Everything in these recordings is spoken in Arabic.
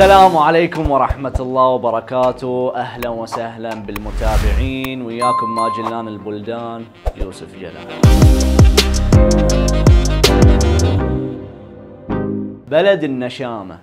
السلام عليكم ورحمة الله وبركاته. أهلا وسهلا بالمتابعين، وياكم ماجلان البلدان يوسف جلال. بلد النشامة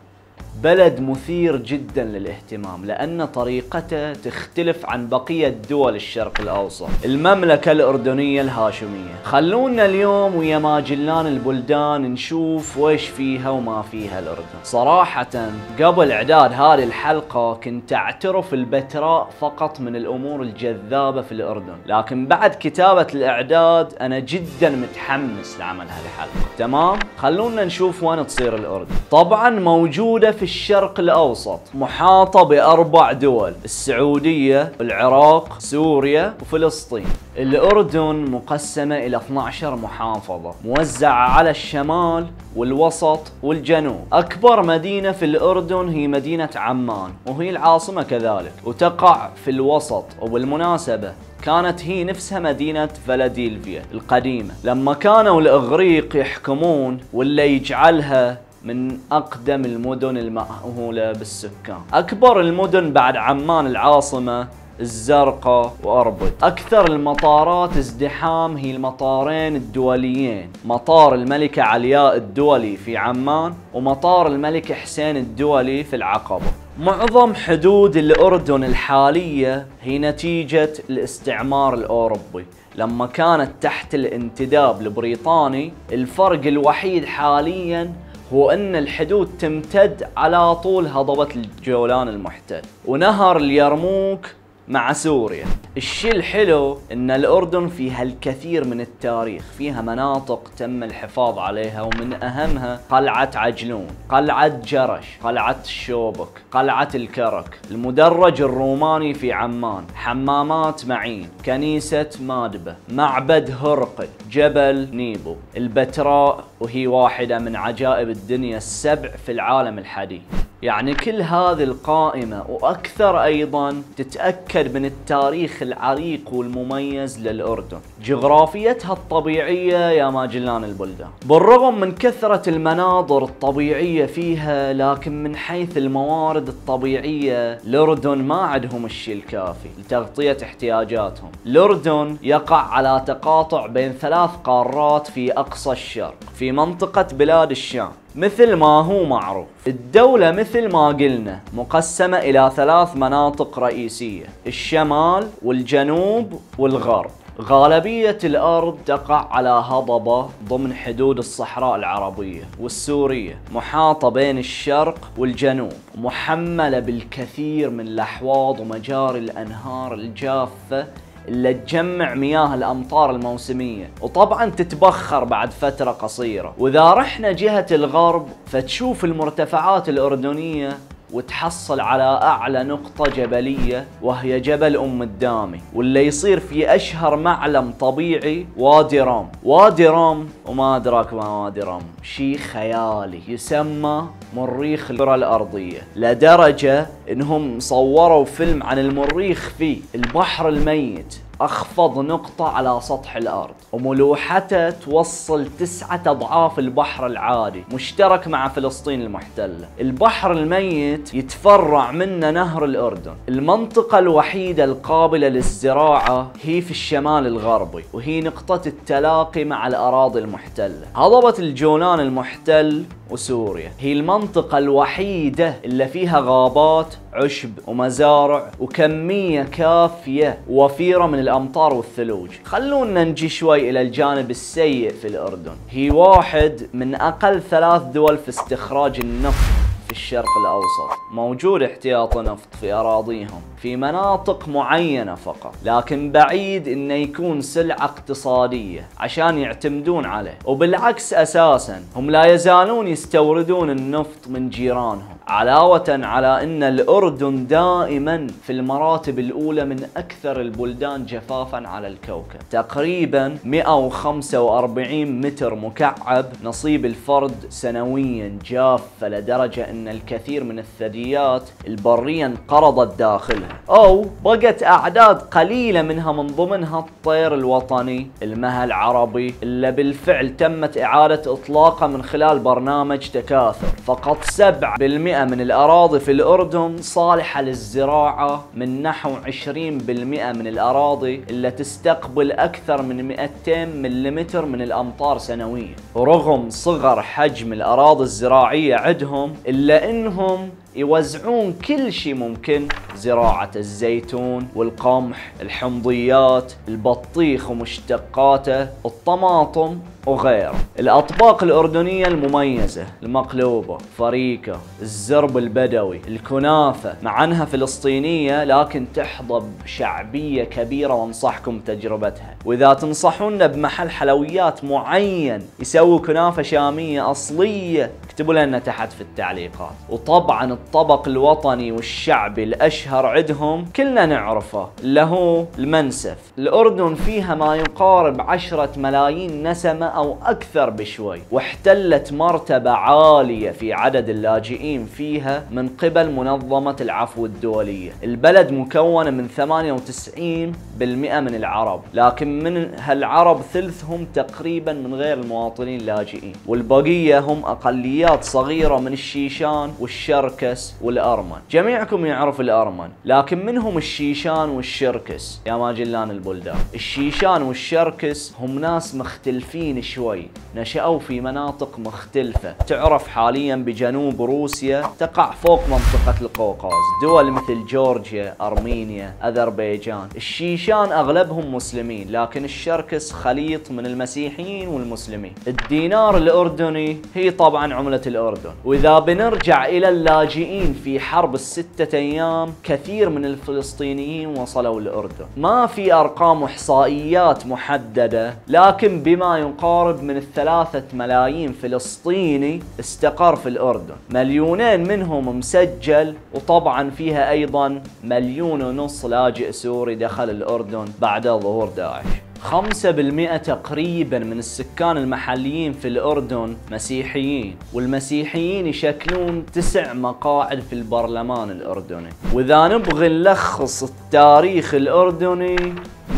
بلد مثير جدا للاهتمام لأن طريقته تختلف عن بقية دول الشرق الأوسط، المملكة الأردنية الهاشمية. خلونا اليوم ويا ماجلان البلدان نشوف ويش فيها وما فيها الأردن. صراحة قبل إعداد هذه الحلقة كنت أعترف البتراء فقط من الأمور الجذابة في الأردن، لكن بعد كتابة الإعداد أنا جدا متحمس لعمل هالحلقة. تمام؟ خلونا نشوف وين تصير الأردن. طبعا موجودة في الشرق الأوسط، محاطة بأربع دول: السعودية، العراق، سوريا، وفلسطين. الأردن مقسمة إلى 12 محافظة موزعة على الشمال والوسط والجنوب. أكبر مدينة في الأردن هي مدينة عمان، وهي العاصمة كذلك، وتقع في الوسط. وبالمناسبة كانت هي نفسها مدينة فيلادلفيا القديمة لما كانوا الإغريق يحكمون، واللي يجعلها من أقدم المدن المأهولة بالسكان. أكبر المدن بعد عمان العاصمة الزرقاء وأربد. أكثر المطارات ازدحام هي المطارين الدوليين: مطار الملك علياء الدولي في عمان، ومطار الملك حسين الدولي في العقبة. معظم حدود الأردن الحالية هي نتيجة الاستعمار الأوروبي لما كانت تحت الانتداب البريطاني. الفرق الوحيد حالياً هو أن الحدود تمتد على طول هضبة الجولان المحتل ونهر اليرموك مع سوريا. الشيء الحلو ان الاردن فيها الكثير من التاريخ، فيها مناطق تم الحفاظ عليها، ومن اهمها قلعة عجلون، قلعة جرش، قلعة الشوبك، قلعة الكرك، المدرج الروماني في عمان، حمامات معين، كنيسة مادبا، معبد هرقل، جبل نيبو. البتراء وهي واحدة من عجائب الدنيا السبع في العالم الحديث. يعني كل هذه القائمة وأكثر أيضا تتأكد من التاريخ العريق والمميز للأردن، جغرافيتها الطبيعية يا ماجلان البلدان. بالرغم من كثرة المناظر الطبيعية فيها، لكن من حيث الموارد الطبيعية الأردن ما عندهم الشيء الكافي لتغطية احتياجاتهم. الأردن يقع على تقاطع بين ثلاث قارات في أقصى الشرق في منطقة بلاد الشام مثل ما هو معروف. الدولة مثل ما قلنا مقسمة إلى ثلاث مناطق رئيسية: الشمال والجنوب والغرب. غالبية الأرض تقع على هضبة ضمن حدود الصحراء العربية والسورية، محاطة بين الشرق والجنوب، محملة بالكثير من الأحواض ومجاري الأنهار الجافة اللي تجمع مياه الأمطار الموسمية، وطبعا تتبخر بعد فترة قصيرة. وإذا رحنا جهة الغرب فتشوف المرتفعات الأردنية وتحصل على أعلى نقطة جبلية وهي جبل أم الدامي، واللي يصير في أشهر معلم طبيعي وادي رم. وادي رم وما أدراك ما وادي رم، شيء خيالي يسمى مريخ الكرة الأرضية، لدرجة إنهم صوروا فيلم عن المريخ فيه. البحر الميت أخفض نقطة على سطح الأرض، وملوحته توصل 9 أضعاف البحر العادي، مشترك مع فلسطين المحتلة. البحر الميت يتفرع منه نهر الأردن. المنطقة الوحيدة القابلة للزراعة هي في الشمال الغربي، وهي نقطة التلاقي مع الأراضي المحتلة. هضبة الجولان المحتل وسوريا هي المنطقة الوحيدة اللي فيها غابات، عشب، ومزارع، وكمية كافية وفيرة من الأمطار والثلوج. خلونا نجي شوي إلى الجانب السيء في الأردن. هي واحد من أقل 3 دول في استخراج النفط في الشرق الأوسط. موجود احتياط نفط في أراضيهم في مناطق معينة فقط، لكن بعيد إنه يكون سلعة اقتصادية عشان يعتمدون عليه. وبالعكس أساساً هم لا يزالون يستوردون النفط من جيرانهم، علاوة على أن الأردن دائماً في المراتب الأولى من أكثر البلدان جفافاً على الكوكب، تقريباً 145 متر مكعب نصيب الفرد سنوياً، جافة لدرجة أن الكثير من الثدييات البرية انقرضت داخلها أو بقت أعداد قليلة منها، من ضمنها الطير الوطني المها العربي اللي بالفعل تمت إعادة إطلاقه من خلال برنامج تكاثر. فقط 7% من الأراضي في الأردن صالحة للزراعة، من نحو 20% من الأراضي اللي تستقبل أكثر من 200 ملم من الأمطار سنويا. رغم صغر حجم الأراضي الزراعية عندهم إلا إنهم يوزعون كل شيء ممكن، زراعة الزيتون والقمح، الحمضيات، البطيخ ومشتقاته، الطماطم وغيره. الأطباق الأردنية المميزة: المقلوبة، فريكة، الزرب البدوي، الكنافة، مع أنها فلسطينية لكن تحظى بشعبية كبيرة وانصحكم تجربتها. وإذا تنصحونا بمحل حلويات معين يسوي كنافة شامية أصلية اكتبوا لنا تحت في التعليقات. وطبعا الطبق الوطني والشعبي الأشهر عندهم كلنا نعرفه اللي هو المنسف. الأردن فيها ما يقارب 10 ملايين نسمة أو أكثر بشوي، واحتلت مرتبة عالية في عدد اللاجئين فيها من قبل منظمة العفو الدولية. البلد مكونة من 98% من العرب، لكن من هالعرب ثلثهم تقريبا من غير المواطنين اللاجئين، والبقية هم أقليات صغيرة من الشيشان والشركس والأرمن. جميعكم يعرف الأرمن، لكن منهم الشيشان والشركس يا ماجلان البلدان. الشيشان والشركس هم ناس مختلفين شوي، نشأوا في مناطق مختلفة تعرف حاليا بجنوب روسيا، تقع فوق منطقة القوقاز، دول مثل جورجيا، أرمينيا، أذربيجان. الشيشان أغلبهم مسلمين، لكن الشركس خليط من المسيحيين والمسلمين. الدينار الأردني هي طبعا عملة الأردن. وإذا بنرجع إلى اللاجئين في حرب ال6 أيام، كثير من الفلسطينيين وصلوا الأردن. ما في أرقام وإحصائيات محددة، لكن بما يقارب من 3 ملايين فلسطيني استقر في الأردن، 2 مليون منهم مسجل، وطبعا فيها أيضا 1.5 مليون لاجئ سوري دخل الأردن بعد ظهور داعش. 5% تقريبا من السكان المحليين في الأردن مسيحيين، والمسيحيين يشكلون 9 مقاعد في البرلمان الأردني. وإذا نبغي نلخص التاريخ الأردني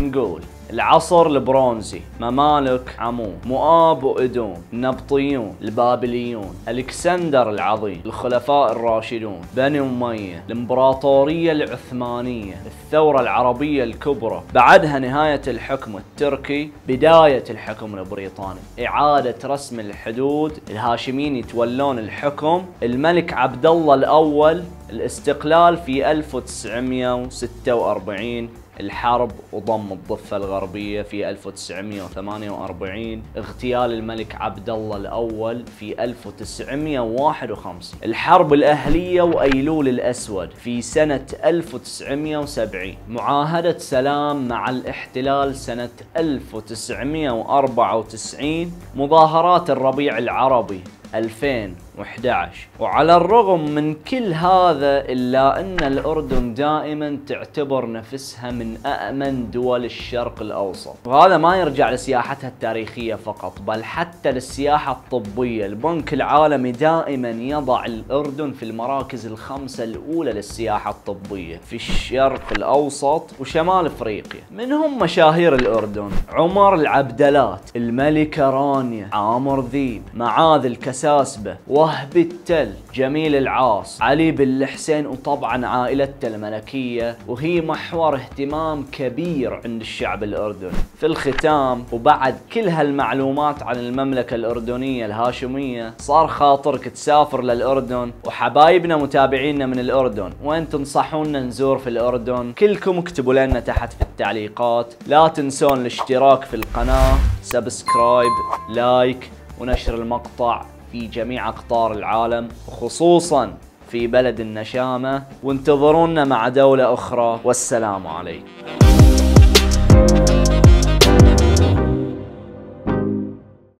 نقول: العصر البرونزي، ممالك عمون، مؤاب وإدوم، النبطيون، البابليون، الكسندر العظيم، الخلفاء الراشدون، بني أمية، الإمبراطورية العثمانية، الثورة العربية الكبرى، بعدها نهاية الحكم التركي، بداية الحكم البريطاني، إعادة رسم الحدود، الهاشميين يتولون الحكم، الملك عبد الله الأول، الاستقلال في 1946، الحرب وضم الضفة الغربية في 1948، اغتيال الملك عبد الله الأول في 1951، الحرب الأهلية وأيلول الأسود في سنة 1970، معاهدة سلام مع الاحتلال سنة 1994، مظاهرات الربيع العربي 2011. وعلى الرغم من كل هذا إلا أن الأردن دائما تعتبر نفسها من أأمن دول الشرق الأوسط، وهذا ما يرجع لسياحتها التاريخية فقط، بل حتى للسياحة الطبية. البنك العالمي دائما يضع الأردن في المراكز ال5 الأولى للسياحة الطبية في الشرق الأوسط وشمال أفريقيا. منهم مشاهير الأردن: عمر العبدلات، الملكة رانيا، عامر ذيب، معاذ الكساسبة، وهب التل، جميل العاص، علي بن الحسين، وطبعا عائلته الملكية، وهي محور اهتمام كبير عند الشعب الأردني. في الختام، وبعد كل هالمعلومات عن المملكة الأردنية الهاشمية، صار خاطرك تسافر للأردن؟ وحبايبنا متابعينا من الأردن، وين تنصحونا نزور في الأردن؟ كلكم اكتبوا لنا تحت في التعليقات. لا تنسون الاشتراك في القناة، سبسكرايب، لايك، ونشر المقطع في جميع أقطار العالم وخصوصا في بلد النشامة. وانتظرونا مع دولة أخرى، والسلام عليكم.